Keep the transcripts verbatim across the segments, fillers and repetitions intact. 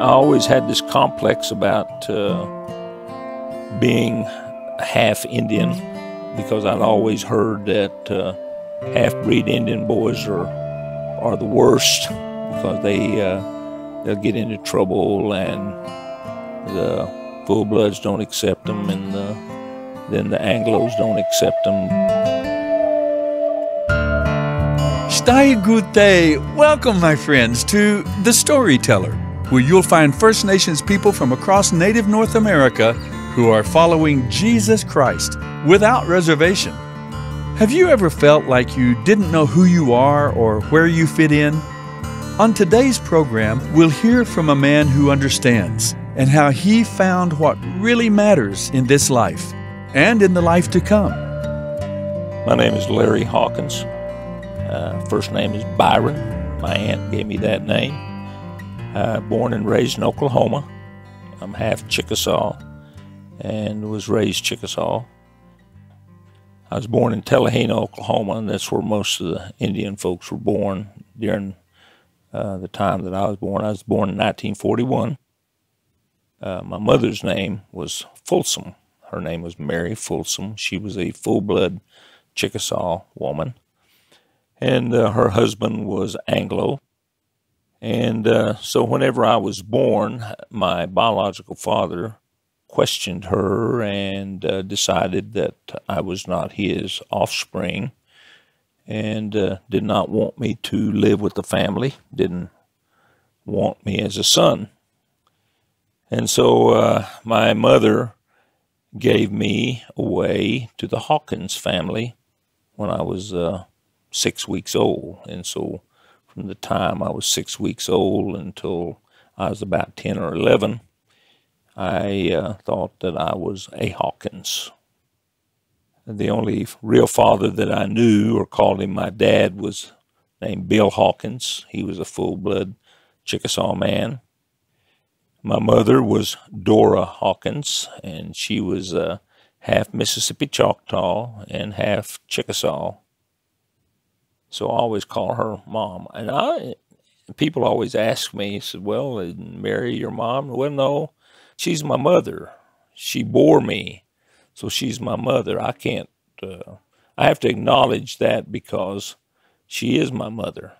I always had this complex about uh, being half Indian, because I'd always heard that uh, half-breed Indian boys are are the worst, because they uh, they'll get into trouble and the full-bloods don't accept them, and the, then the Anglos don't accept them. Stai gutte! Welcome, my friends, to The Storyteller, where you'll find First Nations people from across Native North America who are following Jesus Christ without reservation. Have you ever felt like you didn't know who you are or where you fit in? On today's program, we'll hear from a man who understands and how he found what really matters in this life and in the life to come. My name is Larry Hawkins. Uh, first name is Byron. My aunt gave me that name. Uh, born and raised in Oklahoma. I'm half Chickasaw and was raised Chickasaw. I was born in Tallahena, Oklahoma, and that's where most of the Indian folks were born during uh, the time that I was born. I was born in nineteen forty-one. Uh, my mother's name was Folsom. Her name was Mary Folsom. She was a full-blood Chickasaw woman. And uh, her husband was Anglo. And uh, so whenever I was born, my biological father questioned her and uh, decided that I was not his offspring, and uh, did not want me to live with the family, didn't want me as a son. And so uh, my mother gave me away to the Hawkins family when I was uh, six weeks old. And so from the time I was six weeks old until I was about ten or eleven, I uh, thought that I was a Hawkins. The only real father that I knew or called him my dad was named Bill Hawkins. He was a full-blood Chickasaw man. My mother was Dora Hawkins, and she was uh, half Mississippi Choctaw and half Chickasaw. So I always call her mom. And I, people always ask me, said, well, isn't Mary your mom? Well, no, she's my mother. She bore me, so she's my mother. I can't, uh, I have to acknowledge that because she is my mother.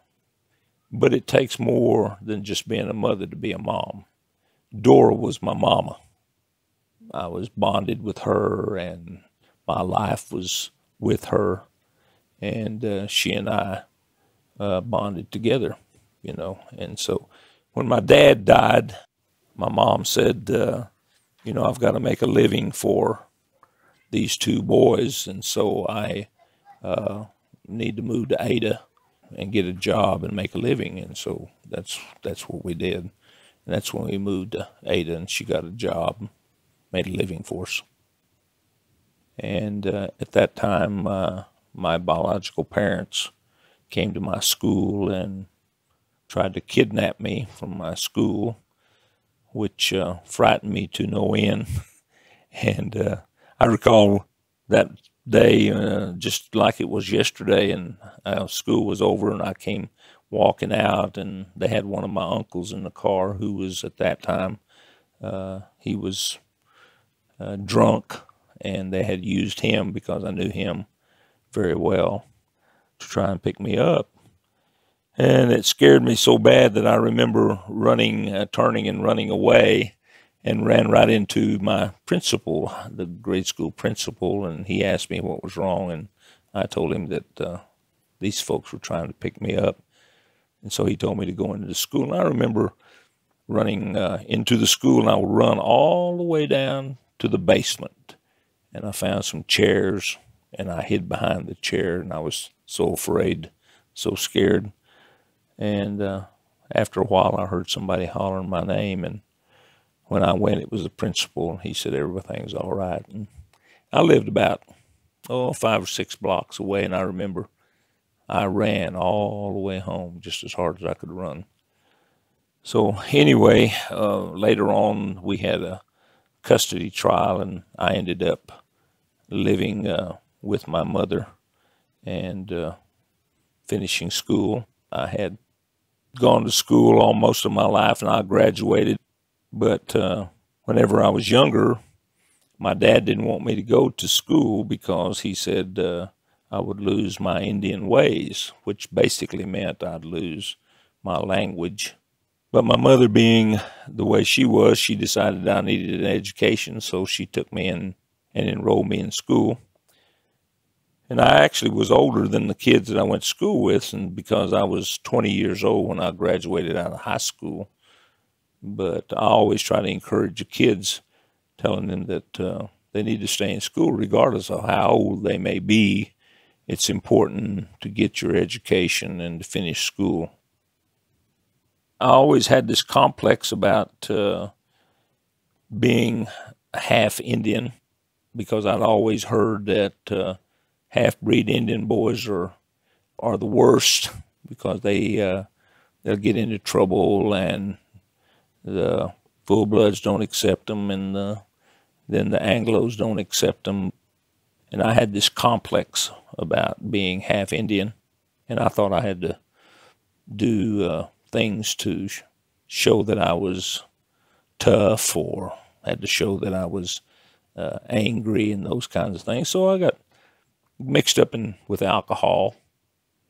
But it takes more than just being a mother to be a mom. Dora was my mama. I was bonded with her, and my life was with her. And uh, she and I uh, bonded together, you know. And so when my dad died, my mom said, uh, you know, I've got to make a living for these two boys. And so I uh, need to move to Ada and get a job and make a living. And so that's, that's what we did. And that's when we moved to Ada, and she got a job, made a living for us. And uh, at that time, uh, my biological parents came to my school and tried to kidnap me from my school, which uh, frightened me to no end. And uh, I recall that day uh, just like it was yesterday, and uh, school was over, and I came walking out, and they had one of my uncles in the car who was at that time, uh, he was uh, drunk, and they had used him because I knew him very well to try and pick me up. And it scared me so bad that I remember running, uh, turning and running away, and ran right into my principal, the grade school principal, and he asked me what was wrong, and I told him that uh, these folks were trying to pick me up. And so he told me to go into the school. And I remember running uh, into the school, and I would run all the way down to the basement, and I found some chairs, and I hid behind the chair, and I was so afraid, so scared. And uh, after a while, I heard somebody hollering my name, and when I went, it was the principal, and he said everything's all right. And I lived about, oh, five or six blocks away, and I remember I ran all the way home just as hard as I could run. So anyway, uh, later on, we had a custody trial, and I ended up living uh, with my mother and uh, finishing school. I had gone to school all most of my life, and I graduated But uh, whenever I was younger, my dad didn't want me to go to school because he said uh, I would lose my Indian ways, which basically meant I'd lose my language. But my mother, being the way she was, she decided I needed an education, so she took me in and enrolled me in school. And I actually was older than the kids that I went to school with, and because I was twenty years old when I graduated out of high school. But I always try to encourage the kids, telling them that uh, they need to stay in school regardless of how old they may be. It's important to get your education and to finish school. I always had this complex about uh, being half Indian, because I'd always heard that uh, half-breed Indian boys are are the worst, because they uh, they'll get into trouble and the full-bloods don't accept them, and the, then the Anglos don't accept them. And I had this complex about being half Indian, and I thought I had to do Uh, things to show that I was tough, or had to show that I was uh, angry and those kinds of things. So I got mixed up in with alcohol,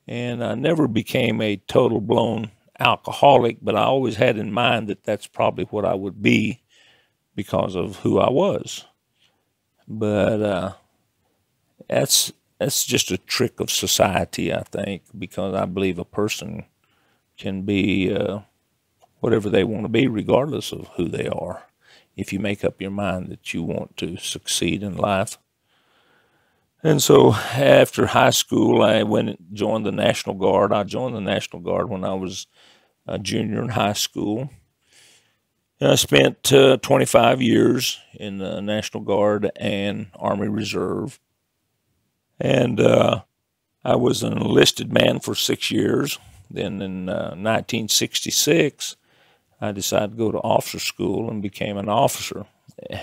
and I never became a total-blown alcoholic, but I always had in mind that that's probably what I would be because of who I was. But uh, that's, that's just a trick of society, I think, because I believe a person can be uh, whatever they want to be, regardless of who they are, if you make up your mind that you want to succeed in life. And so after high school, I went and joined the National Guard. I joined the National Guard when I was a junior in high school. And I spent uh, twenty-five years in the National Guard and Army Reserve. And uh, I was an enlisted man for six years. Then in uh, nineteen sixty-six, I decided to go to officer school and became an officer.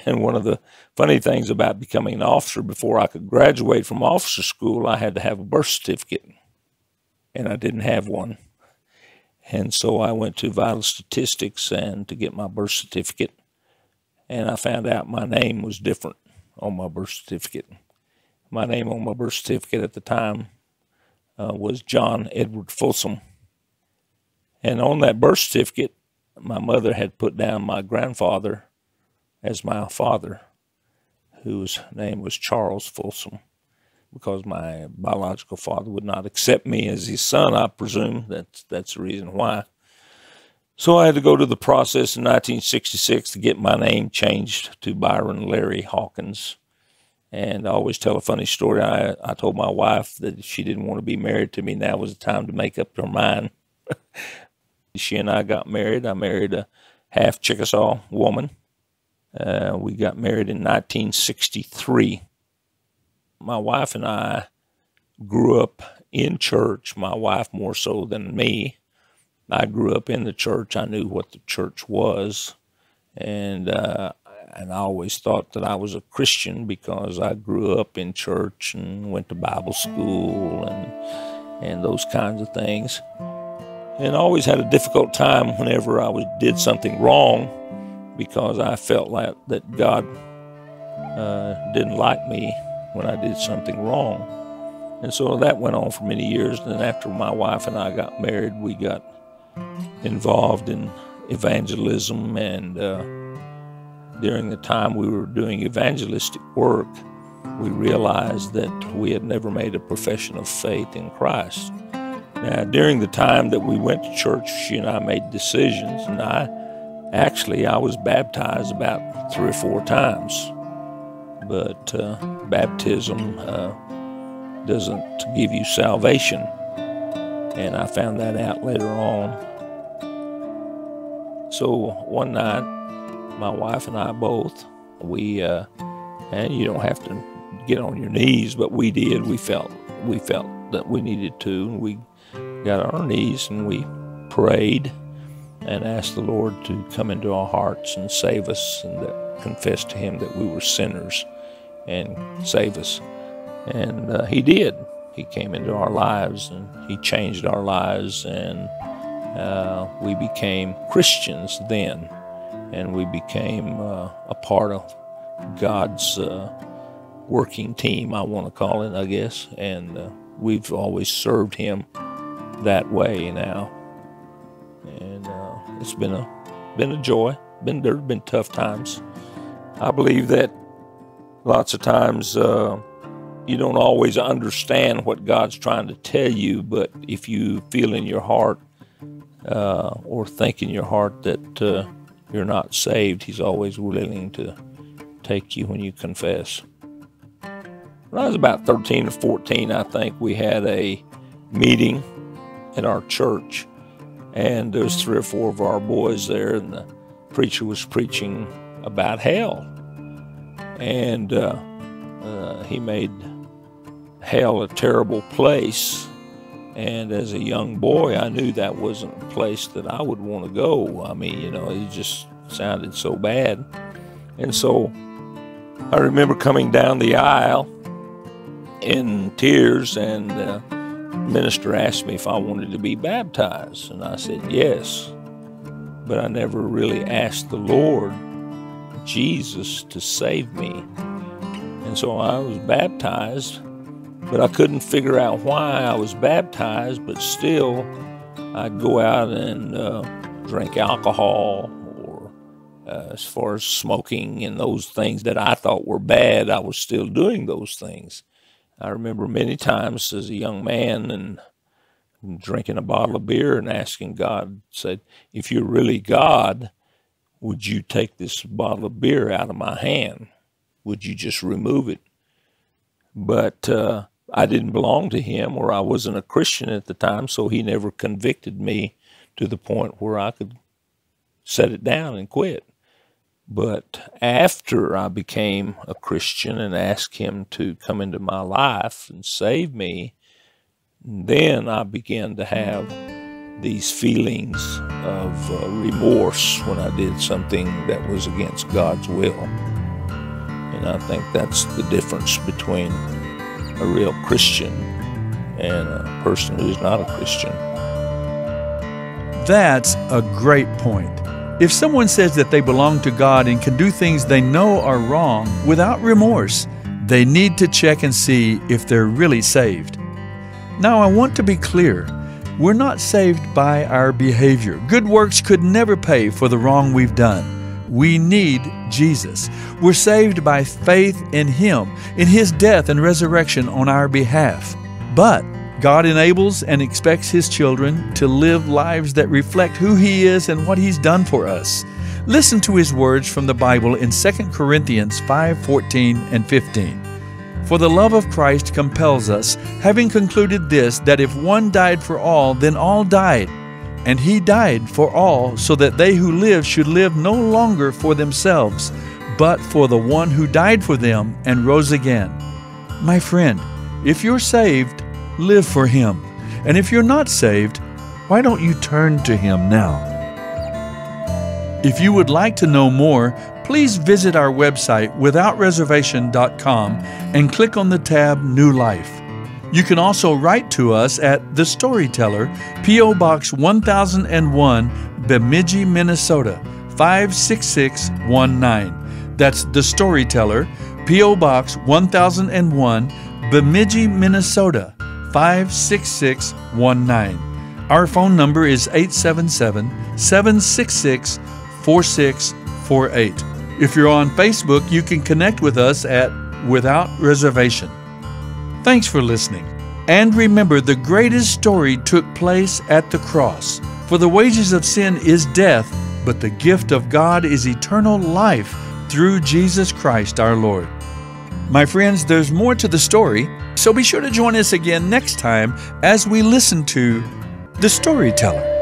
And one of the funny things about becoming an officer, before I could graduate from officer school, I had to have a birth certificate, and I didn't have one. And so I went to Vital Statistics and to get my birth certificate, and I found out my name was different on my birth certificate. My name on my birth certificate at the time uh, was John Edward Folsom. And on that birth certificate, my mother had put down my grandfather as my father, whose name was Charles Folsom, because my biological father would not accept me as his son, I presume. That's, that's the reason why. So I had to go to the process in nineteen sixty-six to get my name changed to Byron Larry Hawkins. And I always tell a funny story. I, I told my wife that if she didn't want to be married to me, now was the time to make up her mind. She and I got married. I married a half Chickasaw woman. Uh, we got married in nineteen sixty-three. My wife and I grew up in church, my wife more so than me. I grew up in the church. I knew what the church was. And, uh, and I always thought that I was a Christian because I grew up in church and went to Bible school and, and those kinds of things. And I always had a difficult time whenever I was, did something wrong, because I felt like that God uh, didn't like me when I did something wrong. And so that went on for many years. And then after my wife and I got married, we got involved in evangelism. And uh, during the time we were doing evangelistic work, we realized that we had never made a profession of faith in Christ. Now, during the time that we went to church, she and I made decisions, and I actually, I was baptized about three or four times. But uh, baptism uh, doesn't give you salvation, and I found that out later on. So one night, my wife and I both, we, uh, and you don't have to get on your knees, but we did, we felt, we felt that we needed to, and we got on our knees and we prayed and asked the Lord to come into our hearts and save us, and that confessed to him that we were sinners and save us. And uh, he did. He came into our lives and he changed our lives, and uh, we became Christians then. and we became uh, a part of God's uh, working team, I want to call it, I guess. And uh, we've always served Him that way now. And uh, it's been a been a joy. Been there have been tough times. I believe that lots of times uh, you don't always understand what God's trying to tell you, but if you feel in your heart uh, or think in your heart that uh, you're not saved, He's always willing to take you when you confess. When I was about thirteen or fourteen, I think we had a meeting at our church, and there was three or four of our boys there, and the preacher was preaching about hell, and uh, uh, he made hell a terrible place. And as a young boy, I knew that wasn't a place that I would want to go. I mean, you know, it just sounded so bad. And so I remember coming down the aisle in tears, and uh, the minister asked me if I wanted to be baptized, and I said yes. But I never really asked the Lord Jesus to save me. And so I was baptized, but I couldn't figure out why I was baptized. But still, I'd go out and uh, drink alcohol, or uh, as far as smoking and those things that I thought were bad, I was still doing those things. I remember many times as a young man and drinking a bottle of beer and asking God, said, if you're really God, would you take this bottle of beer out of my hand? Would you just remove it? But uh, I didn't belong to Him, or I wasn't a Christian at the time, so He never convicted me to the point where I could set it down and quit. But after I became a Christian and asked Him to come into my life and save me, then I began to have these feelings of uh, remorse when I did something that was against God's will. And I think that's the difference between a real Christian and a person who's not a Christian. That's a great point. If someone says that they belong to God and can do things they know are wrong without remorse, they need to check and see if they're really saved. Now, I want to be clear. We're not saved by our behavior. Good works could never pay for the wrong we've done. We need Jesus. We're saved by faith in Him, in His death and resurrection on our behalf. But God enables and expects His children to live lives that reflect who He is and what He's done for us. Listen to His words from the Bible in Second Corinthians five fourteen and fifteen. For the love of Christ compels us, having concluded this, that if one died for all, then all died. And He died for all, so that they who live should live no longer for themselves, but for the one who died for them and rose again. My friend, if you're saved, live for Him. And if you're not saved, why don't you turn to Him now? If you would like to know more, please visit our website, without reservation dot com, and click on the tab New Life. You can also write to us at The Storyteller, P O Box one thousand one, Bemidji, Minnesota, five six six one nine. That's The Storyteller, P O Box one thousand one, Bemidji, Minnesota, five six six one nine. Our phone number is eight seven seven, seven six six, four six four eight. If you're on Facebook, you can connect with us at Without Reservation. Thanks for listening. And remember, the greatest story took place at the cross. For the wages of sin is death, but the gift of God is eternal life through Jesus Christ our Lord. My friends, there's more to the story, so be sure to join us again next time as we listen to The Storyteller.